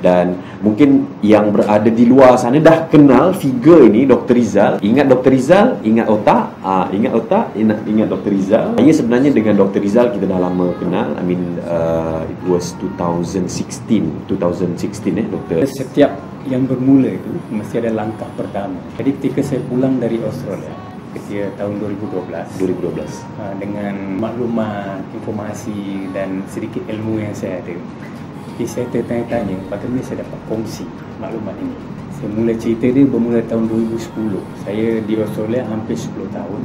Dan mungkin yang berada di luar sana dah kenal figure ini, Dr. Rizal. Ingat Dr. Rizal, ingat otak. Ingat otak, ingat Dr. Rizal. Saya sebenarnya dengan Dr. Rizal kita dah lama kenal. I mean, it was 2016 eh, Doktor. Setiap yang bermula itu mesti ada langkah pertama. Jadi ketika saya pulang dari Australia ketika tahun 2012 dengan maklumat, informasi dan sedikit ilmu yang saya ada, jadi saya tertanya-tanya bagaimana saya dapat kongsi maklumat ini. Saya mula cerita dia bermula tahun 2010. Saya di Australia hampir 10 tahun.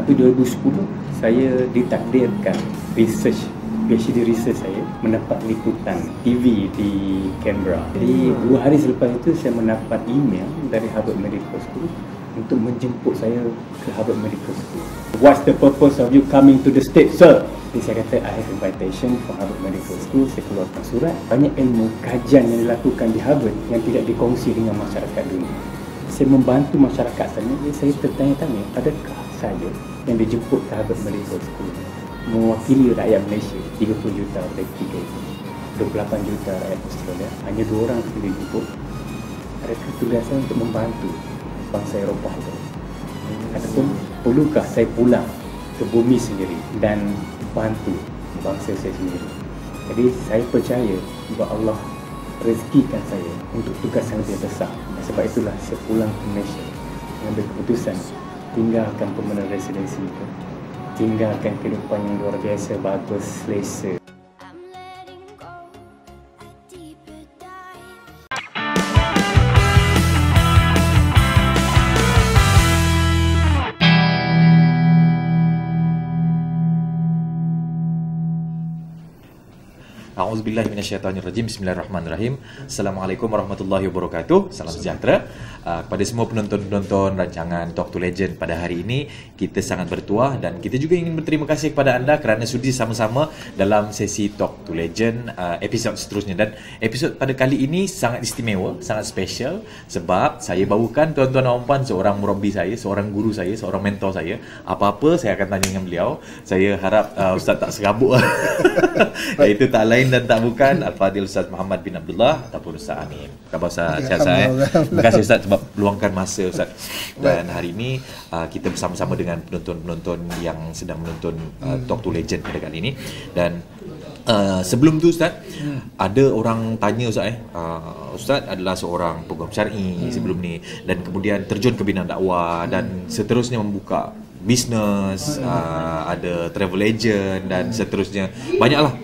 Tapi 2010 saya ditakdirkan research, PhD research saya mendapat liputan TV di Canberra. Jadi 2 hari selepas itu saya mendapat email dari Harvard Medical School untuk menjemput saya ke Harvard Medical School. What's the purpose of you coming to the States, sir? Jadi saya kata, I have invitation from Harvard Medical School. Saya keluarkan surat. Banyak ilmu kajian yang dilakukan di Harvard yang tidak dikongsi dengan masyarakat dunia. Saya membantu masyarakat sana. Saya tertanya-tanya, adakah saya yang dijemput ke Harvard Medical School mewakili rakyat Malaysia 30 juta dari 28 juta rakyat Australia, hanya 2 orang yang dijemput? Adakah tugasan untuk membantu bangsa Eropah itu, ataupun perlukah saya pulang ke bumi sendiri dan bantu bangsa saya sendiri? Jadi saya percaya bahawa Allah rezekikan saya untuk tugas yang lebih besar. Sebab itulah saya pulang ke Malaysia, mengambil keputusan tinggalkan permanent residency itu, tinggalkan kehidupan yang luar biasa bagus, selesa. A'udzubillahi minasyaitanirrajim. Bismillahirrahmanirrahim. Assalamualaikum warahmatullahi wabarakatuh. Salam sejahtera kepada semua penonton-penonton rancangan Talk to Legend. Pada hari ini kita sangat bertuah dan kita juga ingin berterima kasih kepada anda kerana sudi sama-sama dalam sesi Talk to Legend episod seterusnya. Dan episod pada kali ini sangat istimewa, sangat special, sebab saya bawakan tuan-tuan dan puan-puan seorang murabi saya, seorang guru saya, seorang mentor saya. Apa-apa saya akan tanya dengan beliau. Saya harap Ustaz tak serabut. Iaitu tak lain dan tak bukan Al-Fadil Ustaz Muhammad bin Abdullah ataupun Ustaz Amin. Khabar Ustaz? Sihat Ustaz? Terima kasih Ustaz sebab luangkan masa Ustaz. Dan hari ini kita bersama-sama dengan penonton-penonton yang sedang menonton Talk to Legend pada kali ini. Dan sebelum tu Ustaz, ada orang tanya Ustaz Ustaz adalah seorang peguam syar'i sebelum ni dan kemudian terjun ke bidang dakwah dan seterusnya membuka bisnes, ada travel agent dan seterusnya. Banyaklah,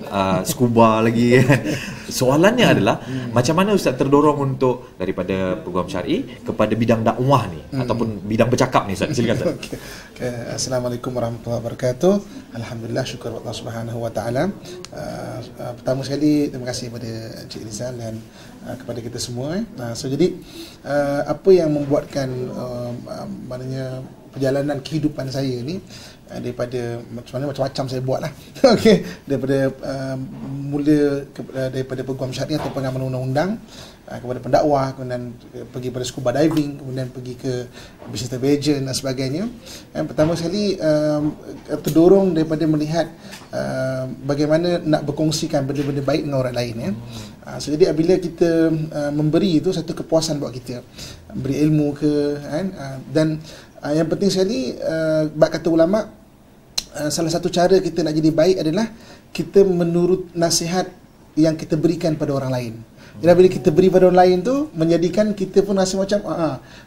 scuba lagi kan. Soalannya adalah macam mana Ustaz terdorong untuk daripada program syar'i kepada bidang dakwah ni ataupun bidang bercakap ni Ustaz? Silakan Ustaz. Okay. Assalamualaikum warahmatullahi wabarakatuh. Alhamdulillah, syukur Allah Subhanahu wa taala. Pertama sekali terima kasih kepada Encik Rizal dan kepada kita semua. So jadi apa yang membuatkan maknanya perjalanan kehidupan saya ni daripada macam-macam saya buat lah. Okay. Daripada mula ke, daripada peguam syariah atau pengamal undang-undang kepada pendakwah, kemudian pergi pada scuba diving, kemudian pergi ke business travel agent dan sebagainya. Yang pertama sekali terdorong daripada melihat bagaimana nak berkongsikan benda-benda baik dengan orang lain ya. So, jadi apabila kita memberi itu satu kepuasan buat kita, beri ilmu ke kan, dan yang penting sekali bab kata ulama, salah satu cara kita nak jadi baik adalah kita menurut nasihat yang kita berikan pada orang lain. Jadi bila kita beri pada orang lain tu menjadikan kita pun rasa macam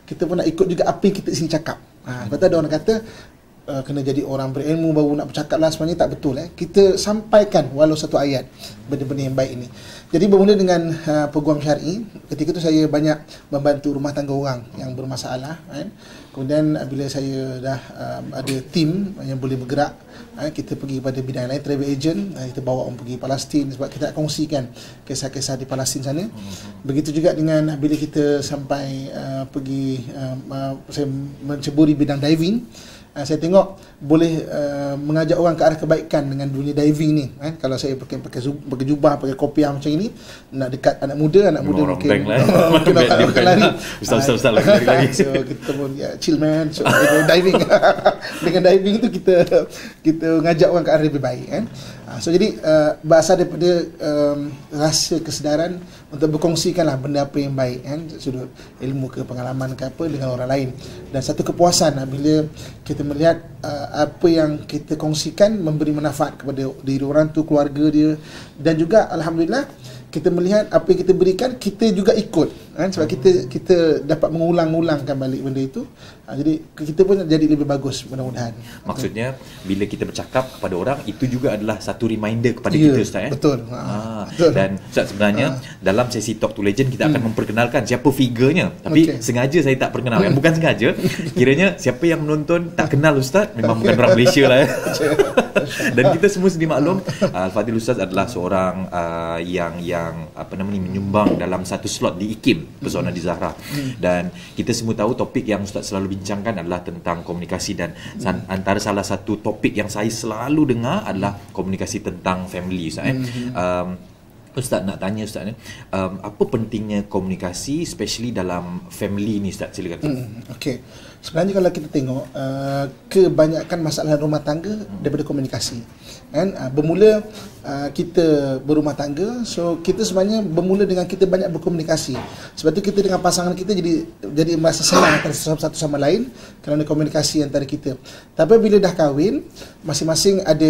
kita pun nak ikut juga apa yang kita sini cakap. Lepas tu ada orang kata kena jadi orang berilmu baru nak bercakap lah. Sebenarnya tak betul Kita sampaikan walau satu ayat benda-benda yang baik ini. Jadi bermula dengan peguam syar'i. Ketika tu saya banyak membantu rumah tangga orang yang bermasalah kan. Kemudian bila saya dah ada tim yang boleh bergerak, kita pergi pada bidang lain, travel agent, kita bawa orang pergi Palestin sebab kita nak kongsikan kisah-kisah di Palestin sana. Begitu juga dengan bila kita sampai pergi, saya menceburi bidang diving. Saya tengok boleh mengajak orang ke arah kebaikan dengan dunia diving ni kan. Kalau saya pakai jubah, pakai kopiah macam ini, nak dekat anak muda, anak muda orang mungkin mungkin tak akan lari. Ustaz-ustaz lagi. So kita pun chill man, so, diving. Dengan diving tu kita ngajak orang ke arah lebih baik kan. So jadi bahasa daripada rasa kesedaran untuk berkongsikanlah benda apa yang baik kan, sudut ilmu ke pengalaman ke apa dengan orang lain. Dan satu kepuasan bila kita melihat apa yang kita kongsikan memberi manfaat kepada diri orang tu, keluarga dia, dan juga alhamdulillah kita melihat apa yang kita berikan, kita juga ikut kan, sebab kita dapat mengulang-ulangkan balik benda itu. Jadi kita pun jadi lebih bagus mudah-mudahan. Maksudnya bila kita bercakap kepada orang itu juga adalah satu reminder kepada kita Ustaz. Betul. Betul. Dan Ustaz sebenarnya dalam sesi Talk to Legend kita akan memperkenalkan siapa figurnya, tapi sengaja saya tak perkenalkan. Bukan sengaja, kiranya siapa yang menonton tak kenal Ustaz memang bukan orang Malaysia lah ya. Dan kita semua sedia maklum Al-Fadil Ustaz adalah seorang yang apa nama ni menyumbang dalam satu slot di IKIM Pesona Dizahra. Dan kita semua tahu topik yang Ustaz selalu bincangkan adalah tentang komunikasi, dan antara salah satu topik yang saya selalu dengar adalah komunikasi tentang family Ustaz. Ustaz nak tanya Ustaz ni, apa pentingnya komunikasi especially dalam family ni Ustaz? Silakan. Okey. Sebenarnya kalau kita tengok kebanyakan masalah rumah tangga daripada komunikasi. Kan? Bermula kita berumah tangga, so kita sebenarnya bermula dengan kita banyak berkomunikasi. Sebab tu kita dengan pasangan kita jadi merasa senang antara satu sama lain kerana komunikasi antara kita. Tapi bila dah kahwin, masing-masing ada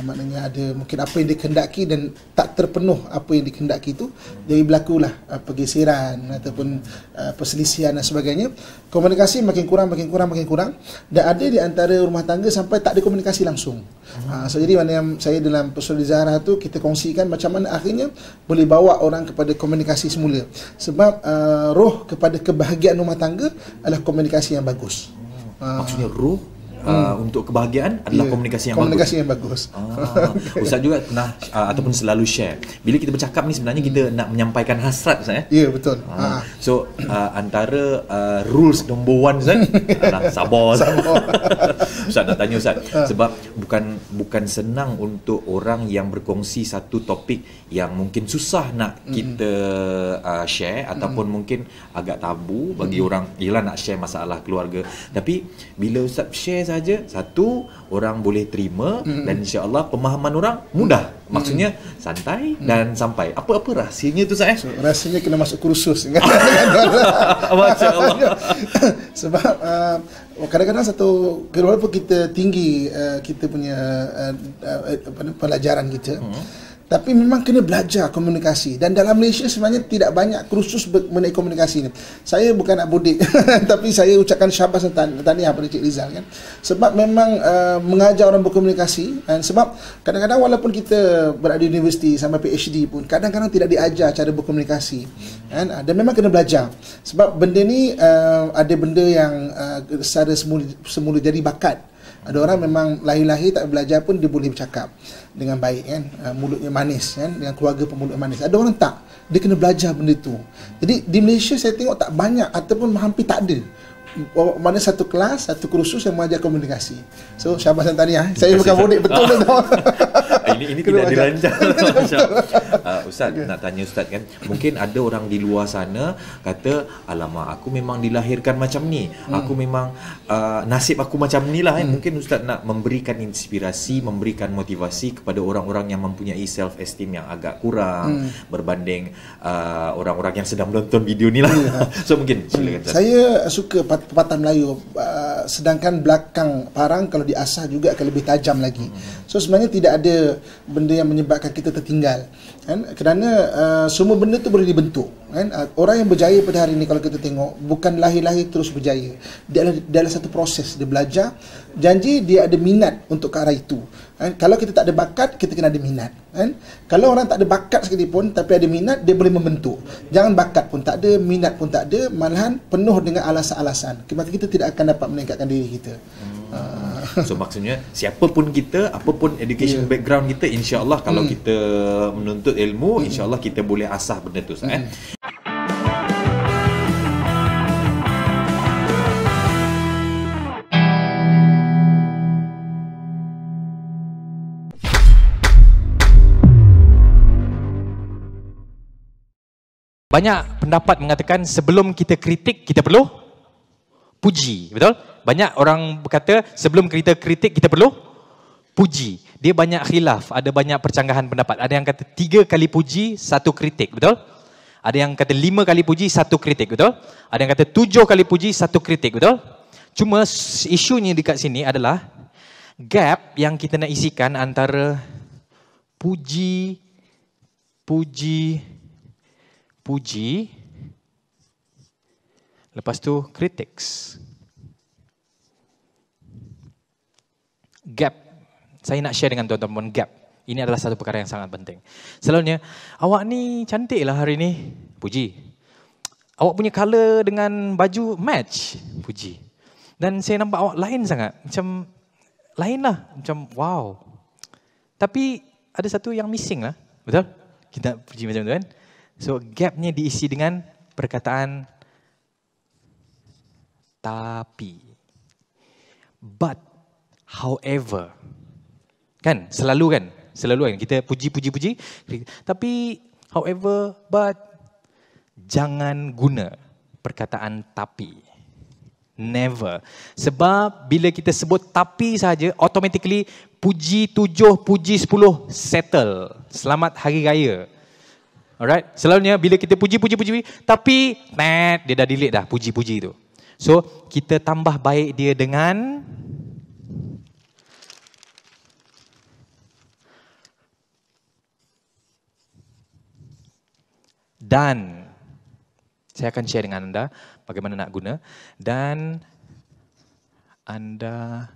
maknanya ada mungkin apa yang dikehendaki dan tak terpenuhi apa yang dikehendaki itu, jadi berlakulah pergeseran ataupun perselisihan dan sebagainya. Komunikasi makin kurang, dan ada di antara rumah tangga sampai tak ada komunikasi langsung. So jadi mana yang saya dalam Pesona Dizahra tu kita kongsikan macam mana akhirnya boleh bawa orang kepada komunikasi semula, sebab roh kepada kebahagiaan rumah tangga adalah komunikasi yang bagus. Maksudnya roh untuk kebahagiaan adalah komunikasi yang bagus. Ustaz juga pernah ataupun selalu share bila kita bercakap ni sebenarnya kita nak menyampaikan hasrat Ustaz. Ya betul. So antara rules nombor 1 Ustaz adalah sabar. Ustaz nak tanya Ustaz, sebab bukan senang untuk orang yang berkongsi satu topik yang mungkin susah nak kita share ataupun mungkin agak tabu bagi orang ialah nak share masalah keluarga. Tapi bila Ustaz share saja, satu orang boleh terima dan insya-Allah pemahaman orang mudah. Maksudnya santai dan sampai. Apa-apa rahsianya tu Ustaz? So, rahsianya kena masuk kursus. Masya-Allah. Sebab kadang-kadang satu keluarga pun kita tinggi kita punya pelajaran kita. Tapi memang kena belajar komunikasi. Dan dalam Malaysia sebenarnya tidak banyak kursus mengenai komunikasi ni. Saya bukan nak bodek tapi saya ucapkan syabas dan tahniah kepada Cik Rizal kan. Sebab memang mengajar orang berkomunikasi. Dan sebab kadang-kadang walaupun kita berada di universiti sampai PhD pun kadang-kadang tidak diajar cara berkomunikasi. Dan memang kena belajar. Sebab benda ni ada benda yang secara semula jadi bakat. Ada orang memang lahir-lahir tak belajar pun dia boleh bercakap dengan baik kan, mulutnya manis kan, dengan keluarga pemulutnya manis. Ada orang tak, dia kena belajar benda tu. Jadi di Malaysia saya tengok tak banyak ataupun hampir tak ada mana satu kelas, satu kursus yang mengajar komunikasi. So syabas dan tahniah. Saya bukan bodek betul tau. Ini tidak dirancang. Ustaz nak tanya Ustaz kan, mungkin ada orang di luar sana kata, alamak aku memang dilahirkan macam ni, aku memang nasib aku macam ni lah. Mungkin Ustaz nak memberikan inspirasi, memberikan motivasi kepada orang-orang yang mempunyai self esteem yang agak kurang berbanding orang-orang yang sedang menonton video ni lah. So mungkin silakan Ustaz. Saya suka pepatah Melayu, sedangkan belakang parang kalau diasah juga akan lebih tajam lagi. So sebenarnya tidak ada benda yang menyebabkan kita tertinggal kan, kerana semua benda tu boleh dibentuk kan. Orang yang berjaya pada hari ini kalau kita tengok bukan lahir-lahir terus berjaya, dia adalah satu proses, dia belajar, janji dia ada minat untuk ke arah itu kan. Kalau kita tak ada bakat, kita kena ada minat kan. Kalau orang tak ada bakat sekalipun tapi ada minat, dia boleh membentuk. Jangan bakat pun tak ada, minat pun tak ada, malahan penuh dengan alasan-alasan, maka kita tidak akan dapat meningkatkan diri kita. So maksudnya siapa pun kita, apa pun education background kita, insya-Allah kalau kita menuntut ilmu, insya-Allah kita boleh asah benda tu Ustaz. Banyak pendapat mengatakan sebelum kita kritik kita perlu puji, betul? Banyak orang berkata sebelum kita kritik kita perlu puji. Dia banyak khilaf, ada banyak percanggahan pendapat. Ada yang kata 3 kali puji, 1 kritik, betul? Ada yang kata 5 kali puji 1 kritik, betul? Ada yang kata 7 kali puji 1 kritik, betul? Cuma isunya dekat sini adalah gap yang kita nak isikan antara puji, lepas tu critics. Gap. Saya nak share dengan tuan-tuan gap. Ini adalah satu perkara yang sangat penting. Selalunya, awak ni cantik lah hari ni. Puji. Awak punya colour dengan baju match. Puji. Dan saya nampak awak lain sangat. Macam, lain lah. Macam, wow. Tapi, ada satu yang missing lah. Betul? Kita puji macam tu kan? So, gapnya diisi dengan perkataan tapi. But, however. Kan? Selalu kan? Selalu kan kita puji. Tapi however, but, jangan guna perkataan tapi. Never. Sebab bila kita sebut tapi saja, automatically puji 7, puji 10 settle. Selamat hari raya. Alright? Selalunya bila kita puji, tapi dia dah delete dah puji tu. So kita tambah baik dia dengan dan. Saya akan share dengan anda bagaimana nak guna. Dan anda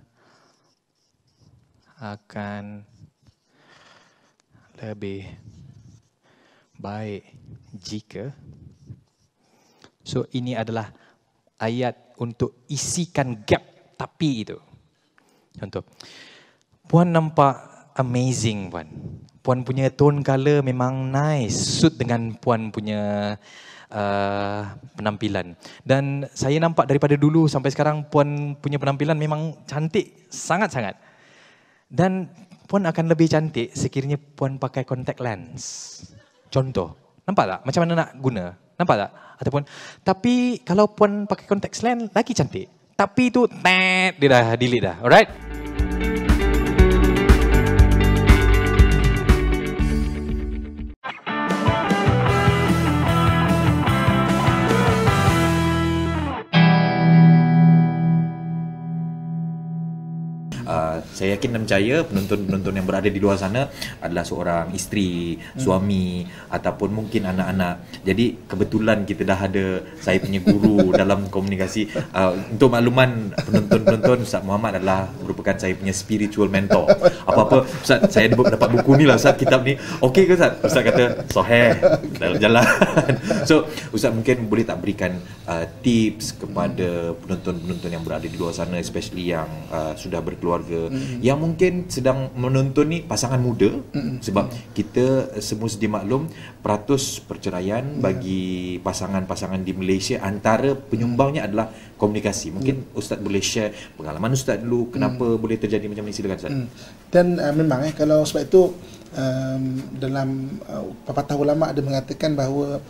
akan lebih baik jika. So ini adalah ayat untuk isikan gap tapi itu. Contoh. Puan nampak amazing puan. Puan punya tone color memang nice, suit dengan puan punya penampilan. Dan saya nampak daripada dulu sampai sekarang puan punya penampilan memang cantik, sangat-sangat. Dan puan akan lebih cantik sekiranya puan pakai contact lens. Contoh, nampak tak? Macam mana nak guna? Nampak tak? Ataupun, tapi kalau puan pakai contact lens, lagi cantik. Tapi tu, dia dah delete dah, alright? Saya yakin dan percaya penonton-penonton yang berada di luar sana adalah seorang isteri, suami ataupun mungkin anak-anak. Jadi kebetulan kita dah ada saya punya guru dalam komunikasi. Untuk makluman penonton-penonton, Ustaz Muhammad adalah merupakan saya punya spiritual mentor. Apa-apa, Ustaz, saya dapat buku ni lah Ustaz, kitab ni. Okey ke Ustaz? Ustaz kata, soheh, dalam jalan. So, Ustaz mungkin boleh tak berikan tips kepada penonton-penonton yang berada di luar sana, especially yang sudah berkeluarga, yang mungkin sedang menonton ni pasangan muda, sebab kita semua sedia maklum peratus perceraian bagi pasangan-pasangan di Malaysia antara penyumbangnya adalah komunikasi. Mungkin Ustaz boleh share pengalaman Ustaz dulu kenapa boleh terjadi macam ni, silakan Ustaz. Dan memang kalau sebab itu dalam pepatah ulama ada mengatakan bahawa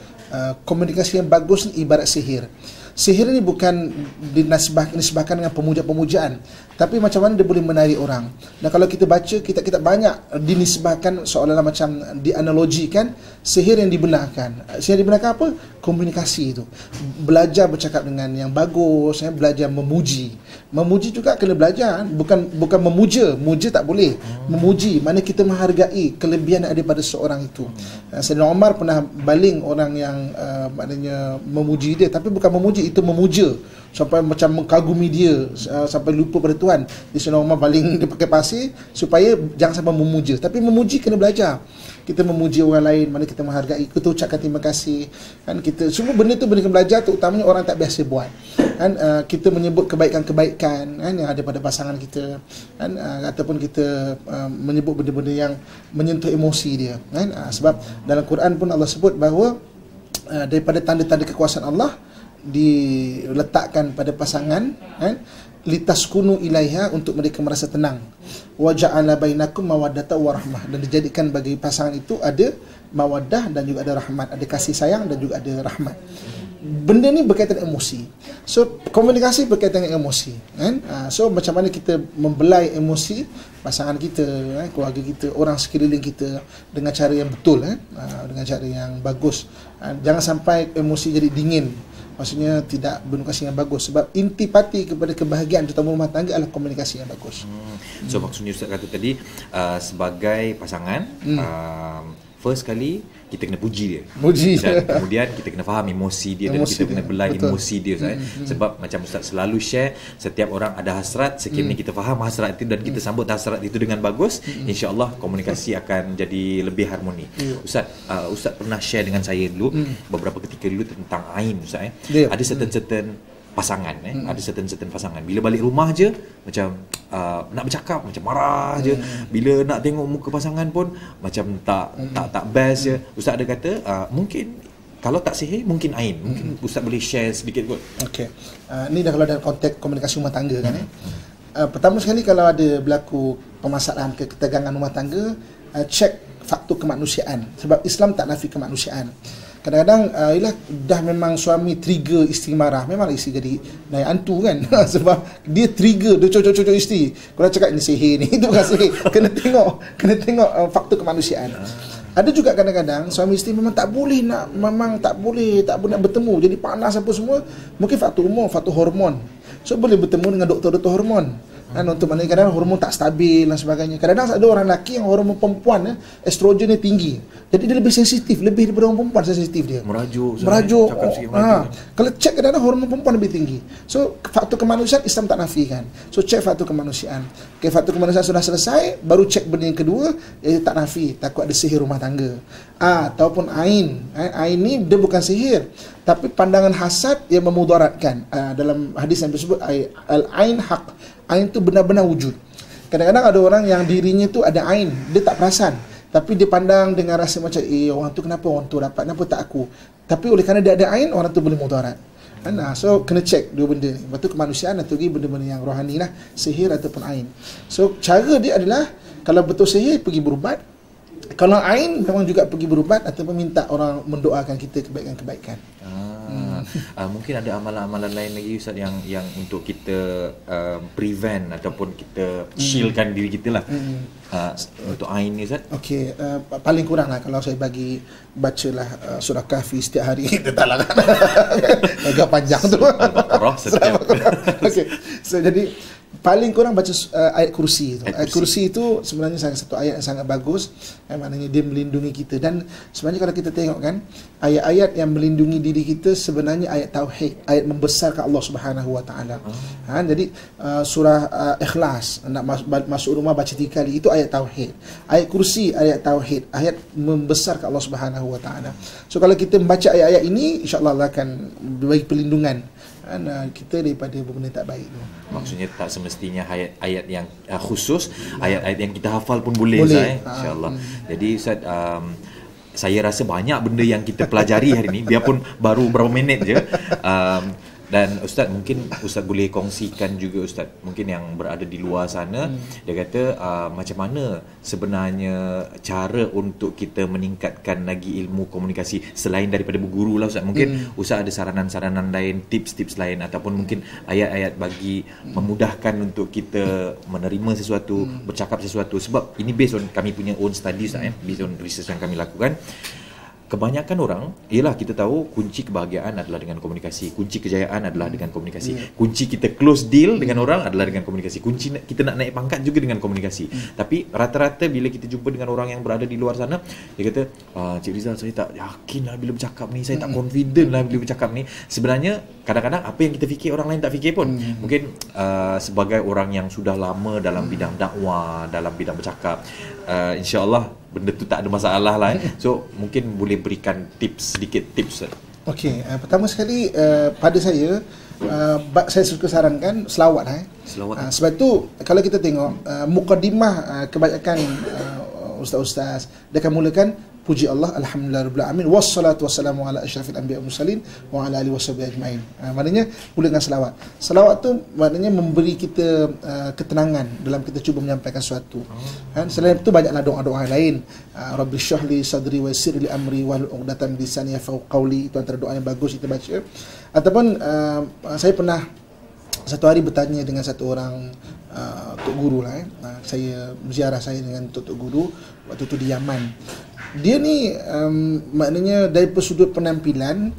komunikasi yang bagus ibarat sihir. Sihir ini bukan dinisbahkan dengan pemuja-pemujaan, tapi macam mana dia boleh menarik orang. Dan kalau kita baca kitab-kitab banyak dinisbahkan seolah-olah macam dianalogikan sihir yang dibenarkan. Sihir dibenarkan apa? Komunikasi itu. Belajar bercakap dengan yang bagus, belajar memuji. Memuji juga kena belajar, bukan memuja. Muja tak boleh. Memuji, mana kita menghargai kelebihan daripada seorang itu. Sayyidina Umar pernah baling orang yang maknanya memuji dia, tapi bukan memuji, itu memuja sampai macam mengkagumi dia sampai lupa pada Tuhan. Di sana Umar baling dia pakai pasir supaya jangan sampai memuja. Tapi memuji kena belajar. Kita memuji orang lain, mana kita menghargai, kita ucapkan terima kasih. Kan kita semua benda tu kena belajar, terutamanya orang tak biasa buat. Kan kita menyebut kebaikan-kebaikan kan yang ada pada pasangan kita, kan ataupun kita menyebut benda-benda yang menyentuh emosi dia, kan sebab dalam Quran pun Allah sebut bahawa daripada tanda-tanda kekuasaan Allah diletakkan pada pasangan, litaskunu ilaiha, untuk mereka merasa tenang. Wa ja'ala bainakum mawaddatan wa rahmah, dan dijadikan bagi pasangan itu ada mawaddah dan juga ada rahmat, ada kasih sayang dan juga ada rahmat. benda ni berkaitan emosi. So komunikasi berkaitan dengan emosi, kan? So macam mana kita membelai emosi pasangan kita, keluarga kita, orang sekeliling kita dengan cara yang betul, dengan cara yang bagus. Jangan sampai emosi jadi dingin. Maksudnya tidak berkomunikasi yang bagus. Sebab inti parti kepada kebahagiaan terutama rumah tangga adalah komunikasi yang bagus. So maksudnya Ustaz kata tadi, sebagai pasangan, first kali kita kena puji dia, dan kemudian kita kena faham emosi dia, dan kita kena belai emosi dia, Ustaz. Sebab macam Ustaz selalu share, setiap orang ada hasrat. Sekiranya kita faham hasrat itu dan kita sambut hasrat itu dengan bagus, insya-Allah komunikasi akan jadi lebih harmoni. Ustaz, Ustaz pernah share dengan saya dulu beberapa ketika dulu tentang ain, Ustaz, ada certain-certain pasangan, ada certain-certain pasangan bila balik rumah je macam nak bercakap macam marah je, bila nak tengok muka pasangan pun macam tak best je. Ustaz ada kata mungkin kalau tak sihir mungkin ain, mungkin Ustaz boleh share sedikit kot. Okey, ni dah kalau dalam konteks komunikasi rumah tangga, kan. Pertama sekali kalau ada berlaku permasalahan ketegangan rumah tangga, cek faktor kemanusiaan, sebab Islam tak nafi kemanusiaan. Kadang-kadang dah memang suami trigger isteri marah, memanglah isteri jadi naik hantu, kan. Sebab dia trigger, dia cocok-cocok isteri. Kalau cakap ini sihir ni, itu bukan sihir. Kena tengok faktor kemanusiaan. Ada juga kadang-kadang suami isteri memang tak boleh nak, memang tak boleh nak bertemu, jadi panas apa semua. Mungkin faktor umur, faktor hormon. So boleh bertemu dengan doktor-doktor hormon. Untuk maknanya kadang-kadang hormon tak stabil dan sebagainya. Kadang-kadang ada orang lelaki yang hormon perempuan, estrogen dia tinggi, jadi dia lebih sensitif, lebih daripada orang perempuan sensitif dia. Merajuk. Kalau cek kadang-kadang hormon perempuan lebih tinggi. So faktor kemanusiaan Islam tak nafikan. So cek faktor kemanusiaan. Okay, faktor kemanusiaan sudah selesai, baru cek benda yang kedua, iaitu tak nafi, takut ada sihir rumah tangga ataupun ain. Ain ni dia bukan sihir, tapi pandangan hasad yang memudaratkan. Dalam hadis yang disebut al-ain haq, ain tu benar-benar wujud. Kadang-kadang ada orang yang dirinya tu ada ain, dia tak perasan, tapi dia pandang dengan rasa macam orang tu kenapa orang tu dapat, kenapa tak aku. Tapi oleh kerana dia ada ain, orang tu boleh mudarat. So kena cek dua benda ni. Lepas tu kemanusiaan atau benda-benda yang rohani lah, sihir ataupun ain. So cara dia adalah, kalau betul sihir pergi berubat, kalau ain memang juga pergi berubat ataupun minta orang mendoakan kita kebaikan-kebaikan. Mungkin ada amalan-amalan lain lagi Ustaz yang untuk kita prevent ataupun kita shieldkan diri kita lah untuk ain ni, Ustaz. Okey, paling kurang lah kalau saya bagi, bacalah surah Kahfi setiap hari. Kita tak lah, kan? Agak panjang tu. Okey, so jadi paling kurang baca ayat kursi tu. Ayat kursi itu sebenarnya satu ayat yang sangat bagus. Maknanya dia melindungi kita. Dan sebenarnya kalau kita tengok, kan, ayat-ayat yang melindungi diri kita sebenarnya ayat tauhid, ayat membesarkan Allah Subhanahu Wa Taala. Jadi surah Ikhlas, nak masuk rumah baca 3 kali, itu ayat tauhid. Ayat kursi ayat tauhid, ayat membesarkan Allah Subhanahu Wa Taala. So kalau kita membaca ayat-ayat ini, insya-Allah akan bagi perlindungan kita daripada benda tak baik tu. Maksudnya tak semestinya ayat-ayat yang khusus, ayat-ayat yang kita hafal pun boleh, Ustaz, insya-Allah. Jadi Ustaz, saya rasa banyak benda yang kita pelajari hari ni, biarpun baru berapa minit je. Dan Ustaz, mungkin Ustaz boleh kongsikan juga, Ustaz, mungkin yang berada di luar sana, dia kata macam mana sebenarnya cara untuk kita meningkatkan lagi ilmu komunikasi selain daripada berguru lah, Ustaz. Mungkin Ustaz ada saranan-saranan lain, tips-tips lain, ataupun mungkin ayat-ayat bagi memudahkan untuk kita menerima sesuatu, bercakap sesuatu. Sebab ini based on kami punya own study, Ustaz, based on research yang kami lakukan. Kebanyakan orang, ialah kita tahu kunci kebahagiaan adalah dengan komunikasi, kunci kejayaan adalah dengan komunikasi, kunci kita close deal dengan orang adalah dengan komunikasi, kunci kita nak naik pangkat juga dengan komunikasi. Tapi rata-rata bila kita jumpa dengan orang yang berada di luar sana, dia kata, Cik Rizal, saya tak yakin lah bila bercakap ni, saya tak confident lah bila bercakap ni. Sebenarnya kadang-kadang apa yang kita fikir orang lain tak fikir pun. Mungkin sebagai orang yang sudah lama dalam bidang dakwah, dalam bidang bercakap, insya-Allah benda tu tak ada masalah lah. So mungkin boleh berikan tips, sedikit tips. Okey, pertama sekali pada saya, saya suka sarankan selawat. Selawat. Sebab tu kalau kita tengok mukadimah kebanyakan ustaz-ustaz, dia akan mulakan Puji Allah, alhamdulillah rabbil alamin, wassalatu wassalamu ala asyrafil anbiya wal mursalin wa ala alihi washabihi ajmain. Maknanya mula dengan selawat. Selawat tu maknanya memberi kita ketenangan dalam kita cuba menyampaikan sesuatu. Ha, selain itu banyaklah doa-doa lain. Rabbi syrahli sadri wa yassirli amri wa hlul 'uqdatam min lisani yafqahu qawli. Itu antara doa yang bagus kita baca. Ataupun saya pernah satu hari bertanya dengan satu orang tok guru lah. Saya berziarah saya dengan tok guru waktu tu di Yaman. Dia ni maknanya dari sudut penampilan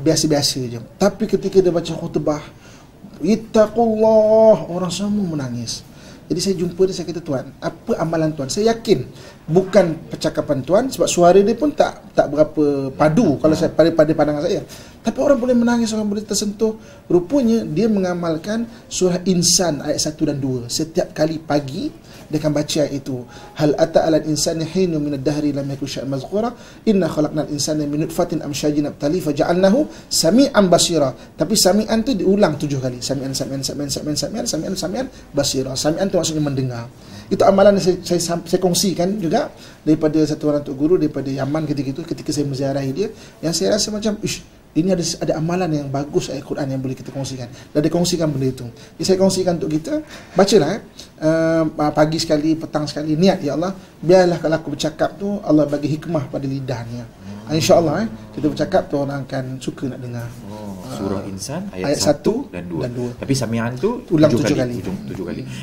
biasa-biasa je. Tapi ketika dia baca khutbah, ittaqullah, orang semua menangis. Jadi saya jumpa dia, saya kata, "Tuan, apa amalan Tuan?" Saya yakin bukan percakapan Tuan, sebab suara dia pun tak berapa padu kalau saya pada pandangan saya. Tapi orang boleh menangis, orang boleh tersentuh. Rupanya dia mengamalkan surah Insan ayat 1 dan 2. Setiap kali pagi dia akan baca itu. Hal ata alal insani hinu minad dahri lam yakun syai'an mazkura inna khalaqnal insana min nutfatin amsyajin nabtali faja'alnahu sami'an basira. Tapi sami'an tu diulang 7 kali. Sami'an sami'an sami'an sami'an sami'an sami'an sami'an basira. Sami'an tu maksudnya mendengar. Itu amalan yang saya kongsikan juga daripada satu orang tok guru daripada Yaman ketika itu, ketika saya menziarahi dia, yang saya rasa macam ini ada amalan yang bagus ayat Quran yang boleh kita kongsikan. Dan dia kongsikan benda itu. Jadi saya kongsikan untuk kita, bacalah pagi sekali, petang sekali, niat, ya Allah, biarlah kalau aku bercakap tu Allah bagi hikmah pada lidahnya. InsyaAllah kita bercakap tu orang akan suka nak dengar. Surah Insan ayat 1 dan 2. Tapi sami'an tu ulang 7 kali.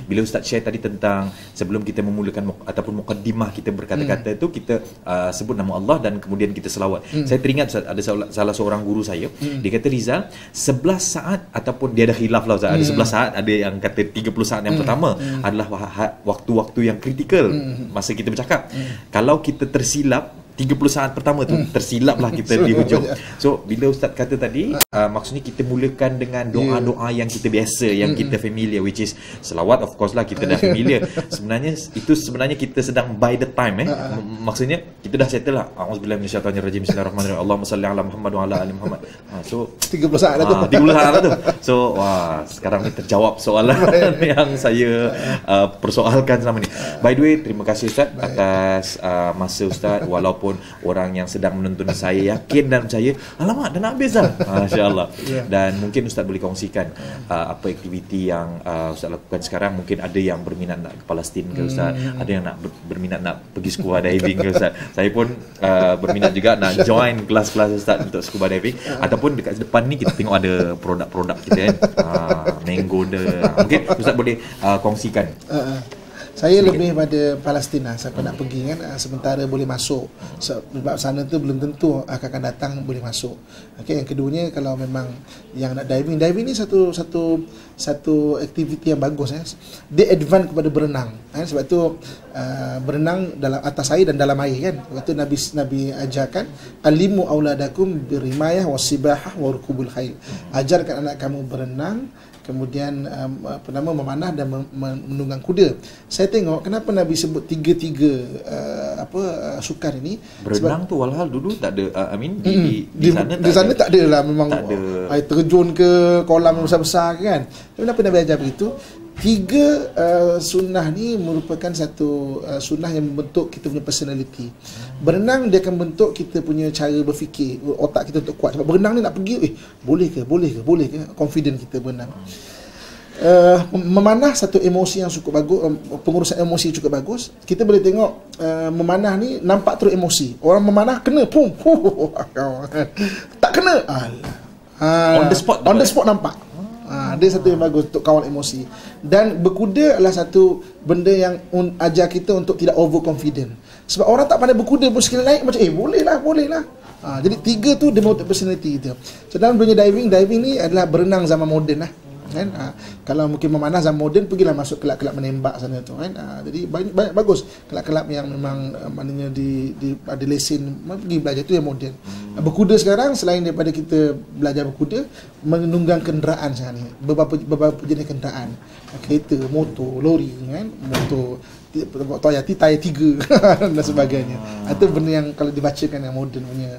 Bila Ustaz share tadi tentang sebelum kita memulakan ataupun muqaddimah kita berkata-kata tu, kita sebut nama Allah dan kemudian kita selawat. Saya teringat Ustaz, ada salah seorang guru saya, dia kata, "Rizal, 11 saat ataupun dia ada khilaf lah Ustaz. Ada 11 saat, ada yang kata 30 saat yang pertama adalah waktu-waktu yang kritikal masa kita bercakap. Kalau kita tersilap 30 saat pertama tu, tersilaplah kita di hujung." So, bila Ustaz kata tadi, maksudnya kita mulakan dengan doa-doa yang kita biasa, yang kita familiar, which is selawat, of course lah, kita dah familiar. Sebenarnya, itu sebenarnya kita sedang by the time. Maksudnya, kita dah settle lah. A'udzubillahi minasyaitanirrajim, bismillahirrahmanirrahim, Allahumma salli ala Muhammad wa ala ali Muhammad. So, 30 saat dah tu. 30 saat dah tu. So, sekarang ni terjawab soalan yang saya persoalkan selama ni. By the way, terima kasih Ustaz atas masa Ustaz, walaupun orang yang sedang menonton saya yakin dan percaya, alamak, dah nak habis dah, insyaAllah. Dan mungkin Ustaz boleh kongsikan apa aktiviti yang Ustaz lakukan sekarang. Mungkin ada yang berminat nak ke Palestin ke Ustaz, ada yang nak berminat nak pergi scuba diving ke Ustaz. Saya pun berminat juga nak join kelas-kelas Ustaz untuk scuba diving. Ataupun dekat depan ni kita tengok ada produk-produk kita kan, mango dia. Mungkin Ustaz boleh kongsikan. Saya lebih pada Palestin lah. Saya nak pergi kan, sementara boleh masuk. Sebab sana tu belum tentu akan datang boleh masuk. Okay, yang keduanya, kalau memang yang nak diving, diving ni satu aktiviti yang bagus. Dia advance kepada berenang. Sebab tu berenang dalam atas air dan dalam air kan. Sebab tu Nabi ajarkan, alimu auladakum birimayah wasibahah warukubul khail. Ajarkan anak kamu berenang, kemudian memanah dan menunggang kuda. Saya tengok kenapa Nabi sebut tiga-tiga sukan ini. Berenang tu walhal dulu tak ada, di sana tak ada lah, memang air terjun ke kolam besar-besar kan. Tapi kenapa Nabi ajar begitu? Tiga sunnah ni merupakan satu sunnah yang membentuk kita punya personality. Berenang dia akan bentuk kita punya cara berfikir, otak kita untuk kuat. Sebab berenang ni nak pergi, boleh ke, confident kita berenang. Memanah satu emosi yang cukup bagus, pengurusan emosi cukup bagus. Kita boleh tengok memanah ni nampak terus emosi. Orang memanah kena, tak kena, on the spot, nampak. Dia satu yang bagus untuk kawal emosi. Dan berkuda adalah satu benda yang ajar kita untuk tidak overconfident. Sebab orang tak pandai berkuda pun sekali naik macam boleh lah. Jadi tiga tu dia menutup personality kita. Sedangkan dunia diving ni adalah berenang zaman moden lah kan. Kalau mungkin memanah zaman moden, pergilah masuk kelab-kelab menembak sana tu kan. Jadi banyak bagus kelab-kelab yang memang maknanya ada lesen, pergi belajar tu yang moden. Berkuda sekarang, selain daripada kita belajar berkuda, menunggang kenderaan sekarang ni. Beberapa jenis kenderaan. Kereta, motor, lori kan, motor Toyota, tayar 3 dan sebagainya. Itu benda yang kalau dibacakan yang moden punya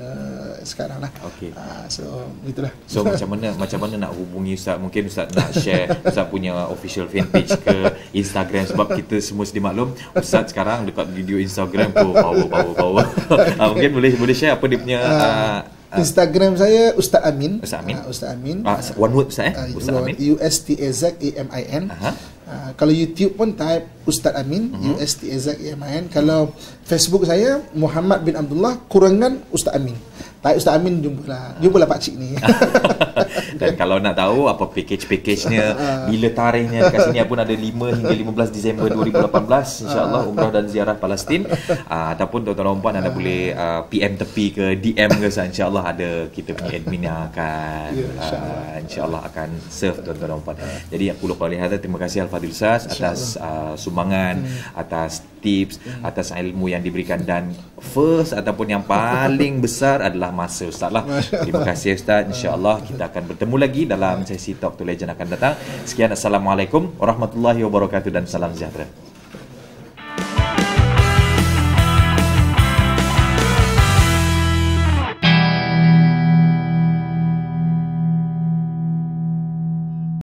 sekarang lah. Okay. So itulah. So macam mana nak hubungi Ustaz? Mungkin Ustaz nak share Ustaz punya official fanpage ke Instagram, sebab kita semua sedia maklum Ustaz sekarang dekat video Instagram tu power. Mungkin boleh share apa dia punya Instagram saya Ustaz Amin. Ustaz Amin. One word Ustaz, Ustaz Amin. USTAZAMIN. Kalau YouTube pun type Ustaz Amin, USTAZAMIN. Kalau Facebook saya Muhammad bin Abdullah kurangan Ustaz Amin. Type Ustaz Amin jumpalah pak cik ni. Dan kalau nak tahu apa package-package-nya, bila tarikhnya, dekat sini pun ada 5 hingga 15 Disember 2018 insya-Allah umrah dan ziarah Palestin. Ataupun tuan-tuan puan anda boleh PM tepi ke DM ke Ustaz, insya-Allah ada kita punya admin yang akan insya-Allah akan serve tuan-tuan puan. Jadi aku lupa lihat, terima kasih Al-Fadil Ustaz atas sumbangan, atas tips, atas ilmu yang diberikan, dan first ataupun yang paling besar adalah masa Ustaz lah. Terima kasih Ustaz. InsyaAllah kita akan bertemu lagi dalam sesi Talk to Legend akan datang. Sekian, Assalamualaikum warahmatullahi wabarakatuh dan salam sejahtera.